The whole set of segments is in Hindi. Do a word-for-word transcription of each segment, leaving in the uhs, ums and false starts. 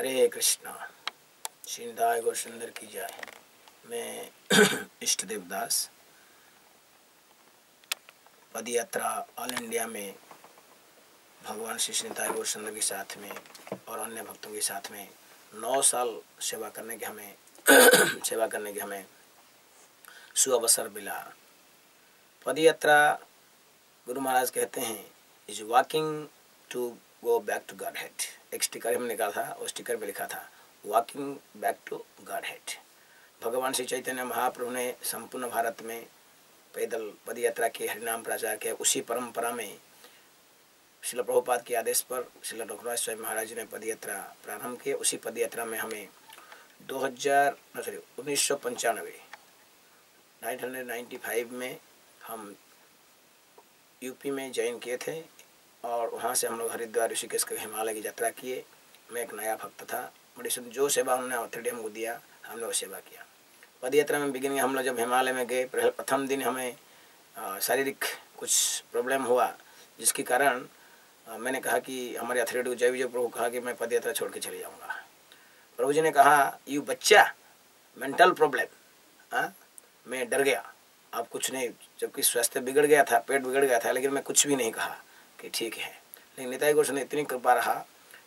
हरे कृष्णा। श्री निताई गौर सुंदर की जय। मैं इष्टदेवदास पदयात्रा ऑल इंडिया में भगवान श्री निताई गौर सुंदर के साथ में और अन्य भक्तों के साथ में नौ साल सेवा करने के हमें सेवा करने के हमें सुअवसर मिला। पदयात्रा गुरु महाराज कहते हैं is walking to go back to God head. एक स्टिकर हमने निकाला था और स्टिकर में लिखा था walking back to God head. भगवान श्री चैतन्य महाप्रभु ने संपूर्ण भारत में पैदल पदयात्रा के हरिनाम प्रचार के उसी परंपरा में श्रील प्रभुपाद के आदेश पर श्रील रघुनाथ स्वामी महाराज जी ने पदयात्रा प्रारंभ किया। उसी पदयात्रा में हमें दो हजार सॉरी उन्नीस सौ पंचानवे नाइन हंड्रेड नाइन्टी फाइव में हम यूपी में ज्वाइन किए थे और वहाँ से हम लोग हरिद्वार ऋषिकेश के हिमालय की यात्रा किए। मैं एक नया भक्त था, बड़ी सुन जो सेवा उन्होंने ऑथोरिटी हमको दिया हमने वो सेवा किया। पदयात्रा में बिगिनिंग हम लोग जब हिमालय में गए प्रथम दिन हमें शारीरिक कुछ प्रॉब्लम हुआ जिसके कारण आ, मैंने कहा कि हमारे ऑथोरिटी को जय विजय प्रभु कहा कि मैं पदयात्रा छोड़ के चले जाऊँगा। प्रभु जी ने कहा यू बच्चा मेंटल प्रॉब्लम। हाँ मैं डर गया, अब कुछ नहीं, जबकि स्वास्थ्य बिगड़ गया था, पेट बिगड़ गया था, लेकिन मैं कुछ भी नहीं कहा कि ठीक है। लेकिन निताई गौर सुंदर इतनी कृपा रहा,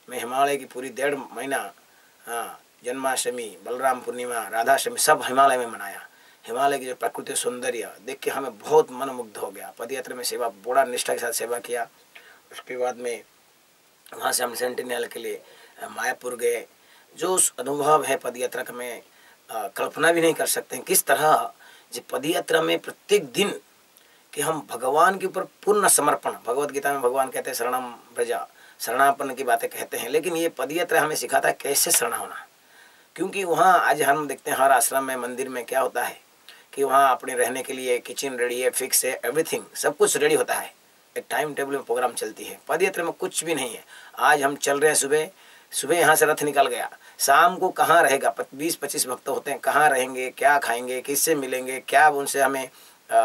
मैं हिमालय की पूरी डेढ़ महीना हाँ जन्माष्टमी बलराम पूर्णिमा राधाष्टमी सब हिमालय में मनाया। हिमालय की जो प्राकृतिक सौंदर्य देख के हमें बहुत मनमुग्ध हो गया। पदयात्रा में सेवा बड़ा निष्ठा के साथ सेवा किया। उसके बाद में वहाँ से हम सेंटिनियल के लिए मायापुर गए। जो अनुभव है पदयात्रा का मैं कल्पना भी नहीं कर सकते किस तरह जी पदयात्रा में प्रत्येक दिन कि हम भगवान के ऊपर पूर्ण समर्पण। भगवद गीता में भगवान कहते हैं शरणम ब्रजा, शरणापन्न की बातें कहते हैं, लेकिन ये पदयात्रा हमें सिखाता है कैसे शरण होना। क्योंकि वहाँ आज हम देखते हैं हर आश्रम में मंदिर में क्या होता है कि वहाँ अपने रहने के लिए किचन रेडी है, फिक्स है, एवरीथिंग सब कुछ रेडी होता है, एक टाइम टेबल में प्रोग्राम चलती है। पदयात्रा में कुछ भी नहीं है। आज हम चल रहे हैं सुबह सुबह यहाँ से रथ निकल गया, शाम को कहाँ रहेगा? बीस पच्चीस भक्त होते हैं, कहाँ रहेंगे, क्या खाएंगे, किससे मिलेंगे, क्या उनसे हमें आ,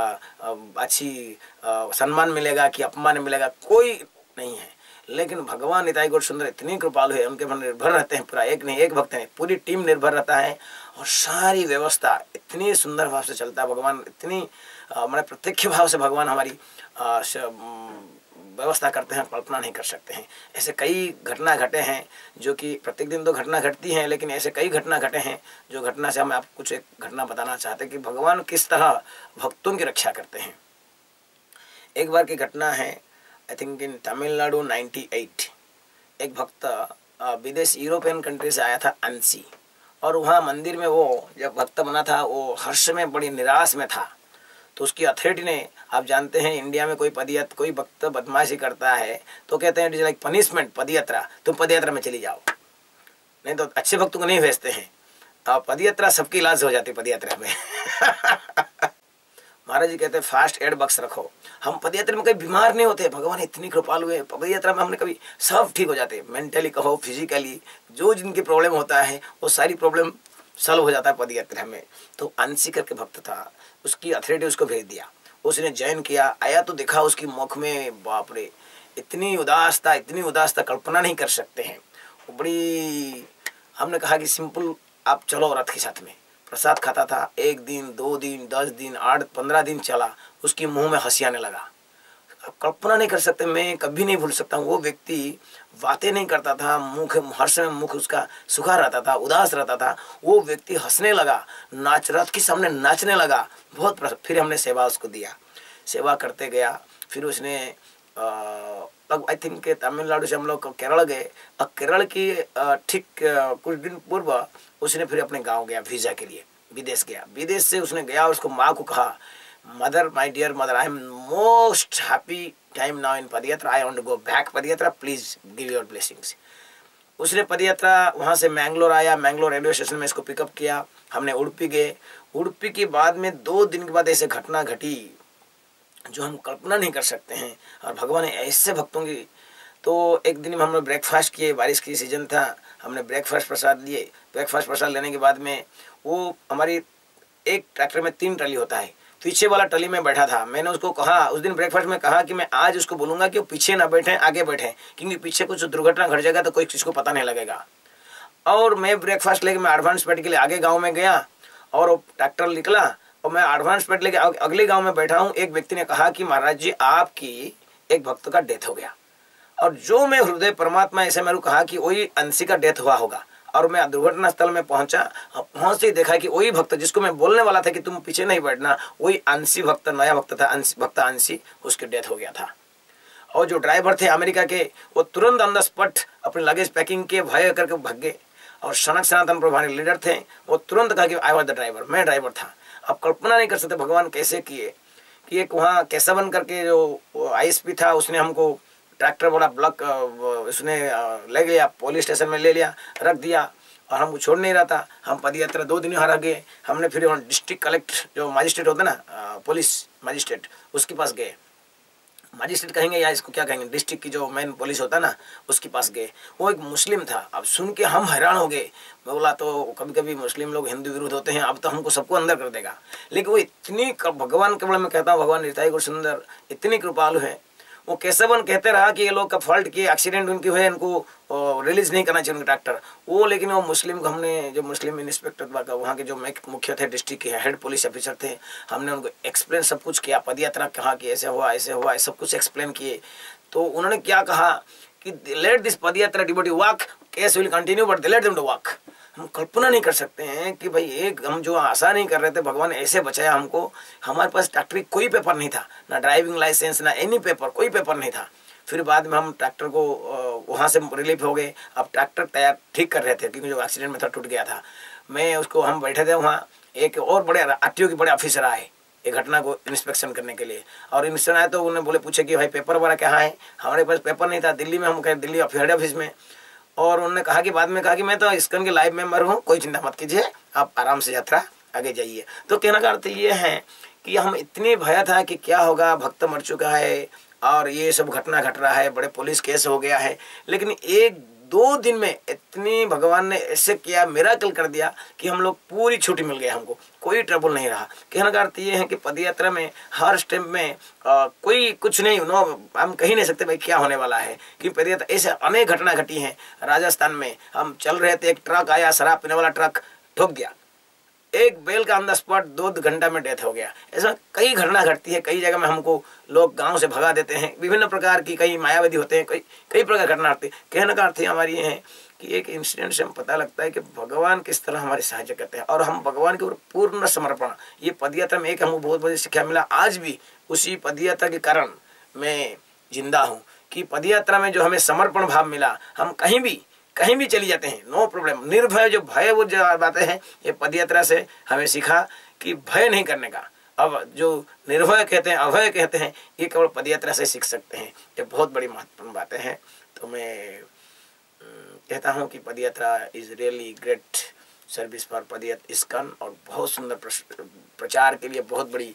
अच्छी आ, सम्मान मिलेगा कि अपमान मिलेगा, कोई नहीं है। लेकिन भगवान निताई गौर सुंदर इतनी कृपालु है, उनके पर निर्भर रहते हैं, पूरा एक नहीं एक भक्त नहीं पूरी टीम निर्भर रहता है और सारी व्यवस्था इतनी सुंदर भाव से चलता है। भगवान इतनी हमारे प्रत्यक्ष भाव से भगवान हमारी आ, व्यवस्था करते हैं, कल्पना नहीं कर सकते हैं। ऐसे कई घटना घटे हैं जो कि प्रत्येक दिन तो घटना घटती हैं, लेकिन ऐसे कई घटना घटे हैं जो घटना से हम आपको कुछ एक घटना बताना चाहते हैं कि भगवान किस तरह भक्तों की रक्षा करते हैं। एक बार की घटना है I think in Tamil Nadu ninety eight. एक भक्त विदेश यूरोपियन कंट्री से आया था अंसी, और वहाँ मंदिर में वो जब भक्त बना था वो हर्ष में बड़ी निराश में था। तो उसकी अथॉरिटी ने, आप जानते हैं इंडिया में कोई पदयात्रा कोई भक्त बदमाशी करता है तो कहते हैं इट इज लाइक पनिशमेंट पदयात्रा, तुम पदयात्रा में चली जाओ, नहीं तो अच्छे भक्तों को नहीं भेजते हैं। और पदयात्रा सबकी इलाज हो जाती है पदयात्रा में। महाराज जी कहते हैं फास्ट एड बॉक्स रखो। हम पदयात्रा में कभी बीमार नहीं होते, भगवान इतनी कृपालु है। पदयात्रा में हमने कभी सब ठीक हो जाते, मेंटली कहो फिजिकली जो जिनकी प्रॉब्लम होता है वो सारी प्रॉब्लम सल्व हो जाता है पदयात्रा में। तो अंसी करके भक्त था, उसकी अथॉरिटी उसको भेज दिया, उसने ज्वाइन किया। आया तो देखा उसकी मुख में बाप रे इतनी उदास था, इतनी उदास था कल्पना नहीं कर सकते हैं। वो बड़ी हमने कहा कि सिंपल आप चलो रथ के साथ में। प्रसाद खाता था, एक दिन दो दिन दस दिन आठ पंद्रह दिन चला, उसकी मुंह में हंसी आने लगा। कल्पना नहीं कर सकते, मैं कभी नहीं भूल सकता हूँ। वो व्यक्ति बातें नहीं करता था, मुख हर्ष में मुख उसका सूखा रहता था, उदास रहता था। वो व्यक्ति हंसने लगा, नाच रथ के सामने नाचने लगा बहुत। फिर हमने सेवा उसको दिया, सेवा करते गया। फिर उसने आई थिंक के तमिलनाडु से हम लोग केरल गए, और केरल की ठीक कुछ दिन पूर्व उसने फिर अपने गाँव गया वीजा के लिए, विदेश गया। विदेश से उसने गया, उसको माँ को कहा mother, my dear mother, I am most happy time now in padyatra, I want to go back padyatra, please give your blessings. उसने पदयात्रा वहाँ से मैंगलोर आया, मैंगलोर रेलवे स्टेशन में इसको पिकअप किया, हमने उडुपी गए। उडुपी के बाद में दो दिन के बाद ऐसे घटना घटी जो हम कल्पना नहीं कर सकते हैं, और भगवान ने ऐसे भक्तों की। तो एक दिन में हम लोग ब्रेकफास्ट किए, बारिश की सीजन था, हमने ब्रेकफास्ट प्रसाद लिए। ब्रेकफास्ट प्रसाद लेने के बाद में वो हमारी एक ट्रैक्टर में तीन ट्रॉली होता है, पीछे वाला टली में बैठा था। मैंने उसको कहा उस दिन ब्रेकफास्ट में कहा कि मैं आज उसको बोलूंगा कि वो पीछे ना बैठे आगे बैठे, क्योंकि पीछे कुछ दुर्घटना घट जाएगा तो कोई चीज़ को पता नहीं लगेगा। और मैं ब्रेकफास्ट लेके मैं एडवांस पैड के लिए आगे गाँव में गया और वो ट्रैक्टर निकला और मैं एडवांस पैड लेके अगले गाँव में बैठा हूँ। एक व्यक्ति ने कहा कि महाराज जी आपकी एक भक्त का डेथ हो गया, और जो मैं हृदय परमात्मा ऐसे मेरे कहा कि वही अंशी का डेथ हुआ होगा। और मैं दुर्घटना स्थल में पहुंचा, पहुंचते ही देखा कि वही भक्त जिसको मैं बोलने वाला था कि तुम पीछे नहीं बैठना, वही अंशी भक्त, नया भक्त था, अंशी भक्त अंशी, उसके डेथ हो गया था। और जो ड्राइवर थे अमेरिका के, वो तुरंत ऑन द स्पॉट अपने लगेज पैकिंग के भय करके भाग गए। और सनक सनातन प्रभारी लीडर थे, वो तुरंत कहा कि आई वॉज द ड्राइवर, मैं ड्राइवर था। आप कल्पना नहीं कर सकते भगवान कैसे किए कि एक वहाँ केशवन करके जो आई एस पी था उसने हमको ट्रैक्टर वाला ब्लॉक उसने ले गया, पुलिस स्टेशन में ले लिया, रख दिया और हमको छोड़ नहीं रहा था। हम पदयात्रा दो दिन यहाँ रह गए। हमने फिर डिस्ट्रिक्ट कलेक्टर जो मजिस्ट्रेट होता है ना, पुलिस मजिस्ट्रेट, उसके पास गए। मजिस्ट्रेट कहेंगे या इसको क्या कहेंगे, डिस्ट्रिक्ट की जो मेन पुलिस होता है ना, उसके पास गए। वो एक मुस्लिम था। अब सुन के हम हैरान हो गए। मैं बोला तो कभी कभी मुस्लिम लोग हिंदू विरोध होते हैं, अब तो हमको सबको अंदर कर देगा। लेकिन वो इतनी भगवान के बड़े, मैं कहता हूँ भगवान निताई गौर सुंदर इतनी कृपालु है। वो केशवन कहते रहा कि ये लोग का फॉल्ट किए, एक्सीडेंट उनकी हुए, इनको रिलीज नहीं करना चाहिए उनके ट्रैक्टर वो। लेकिन वो मुस्लिम को हमने जो मुस्लिम इंस्पेक्टर वहाँ के जो मुख्य थे डिस्ट्रिक्ट के हेड पुलिस ऑफिसर थे, हमने उनको एक्सप्लेन सब कुछ किया। पदयात्रा कहा कि ऐसे हुआ ऐसे हुआ, सब कुछ एक्सप्लेन किए। तो उन्होंने क्या कहा कि लेट दिस पदयात्रा डिबोटी walk, case will continue but let them to walk. हम कल्पना नहीं कर सकते हैं कि भाई एक हम जो आशा नहीं कर रहे थे भगवान ऐसे बचाया हमको। हमारे पास ट्रैक्टर कोई पेपर नहीं था, ना ड्राइविंग लाइसेंस ना एनी पेपर, कोई पेपर नहीं था। फिर बाद में हम ट्रैक्टर को वहाँ से रिलीफ हो गए। अब ट्रैक्टर तैयार ठीक कर रहे थे क्योंकि जो एक्सीडेंट में था टूट गया था। मैं उसको हम बैठे थे वहाँ, एक और बड़े आरटीओ के बड़े ऑफिसर आए ये घटना को इंस्पेक्शन करने के लिए। और इंस्पेक्शन आए तो उन्होंने बोले पूछे कि भाई पेपर वगैरह कहाँ है। हमारे पास पेपर नहीं था, दिल्ली में हम गए, दिल्ली हेड ऑफिस में। और उन्होंने कहा कि बाद में कहा कि मैं तो आईएसकॉन के लाइव मेंबर हूँ, कोई चिंता मत कीजिए, आप आराम से यात्रा आगे जाइए। तो कहना का अर्थ ये है कि हम इतने भया था कि क्या होगा, भक्त मर चुका है और ये सब घटना घट रहा है, बड़े पुलिस केस हो गया है। लेकिन एक दो दिन में इतनी भगवान ने ऐसे किया, मिरेकल कर दिया कि हम लोग पूरी छुट्टी मिल गया, हमको कोई ट्रबल नहीं रहा। कहना का अर्थ ये है कि पदयात्रा में हर स्टेप में आ, कोई कुछ नहीं, नो हम कह नहीं सकते भाई क्या होने वाला है। कि पदयात्रा ऐसे अनेक घटना घटी है। राजस्थान में हम चल रहे थे, एक ट्रक आया, शराब पीने वाला ट्रक ठोक गया, एक बेल का ऑन द स्पॉट दो घंटा में डेथ हो गया। ऐसा कई घटना घटती है। कई जगह में हमको लोग गांव से भगा देते हैं, विभिन्न प्रकार की, कई मायावादी होते हैं, कई कई प्रकार की घटना होती है। कहने का अर्थ हमारी ये है कि एक इंसिडेंट से हम पता लगता है कि भगवान किस तरह हमारी सहायता करते हैं और हम भगवान के ऊपर पूर्ण समर्पण। ये पदयात्रा में एक हमको बहुत बड़ी शिक्षा मिला। आज भी उसी पदयात्रा के कारण मैं जिंदा हूँ कि पदयात्रा में जो हमें समर्पण भाव मिला, हम कहीं भी कहीं भी चली जाते हैं, नो प्रॉब्लम, निर्भय, जो भय वो जो बातें हैं ये पदयात्रा से हमें सीखा कि भय नहीं करने का। अब जो निर्भय कहते हैं, अभय कहते हैं, ये केवल पदयात्रा से सीख सकते हैं। ये बहुत बड़ी महत्वपूर्ण बातें हैं। तो मैं कहता हूँ कि पदयात्रा is really great service for padyatra ISKCON, और बहुत सुंदर प्रचार के लिए बहुत बड़ी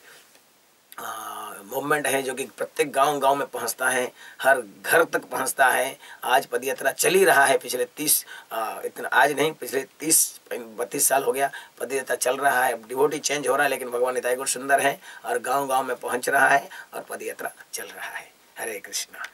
मूवमेंट है जो कि प्रत्येक गांव गांव में पहुंचता है, हर घर तक पहुंचता है। आज पदयात्रा चल ही रहा है, पिछले तीस आ, इतना आज नहीं पिछले तीस बत्तीस साल हो गया पदयात्रा चल रहा है। डिवोटी चेंज हो रहा है लेकिन भगवान निताई गौर सुंदर है और गांव गांव में पहुंच रहा है और पदयात्रा चल रहा है। हरे कृष्णा।